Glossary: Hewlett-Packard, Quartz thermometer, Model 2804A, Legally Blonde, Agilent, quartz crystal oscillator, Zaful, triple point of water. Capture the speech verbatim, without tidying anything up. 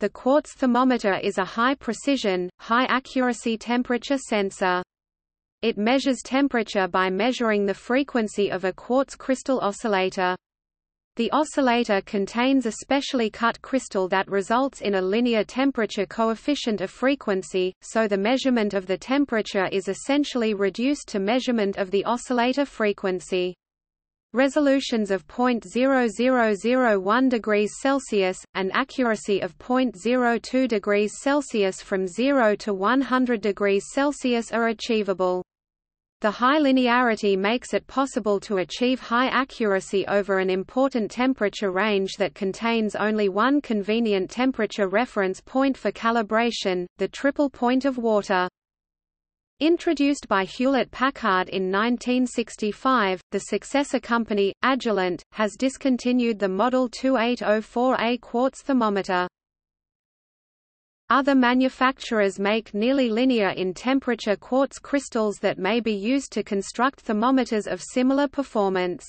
The quartz thermometer is a high-precision, high-accuracy temperature sensor. It measures temperature by measuring the frequency of a quartz crystal oscillator. The oscillator contains a specially cut crystal that results in a linear temperature coefficient of frequency, so the measurement of the temperature is essentially reduced to measurement of the oscillator frequency. Resolutions of zero point zero zero zero one degrees Celsius, and accuracy of zero point zero two degrees Celsius from zero to one hundred degrees Celsius are achievable. The high linearity makes it possible to achieve high accuracy over an important temperature range that contains only one convenient temperature reference point for calibration, the triple point of water. Introduced by Hewlett-Packard in nineteen sixty-five, the successor company, Agilent, has discontinued the Model twenty-eight oh four A quartz thermometer. Other manufacturers make nearly linear in temperature quartz crystals that may be used to construct thermometers of similar performance.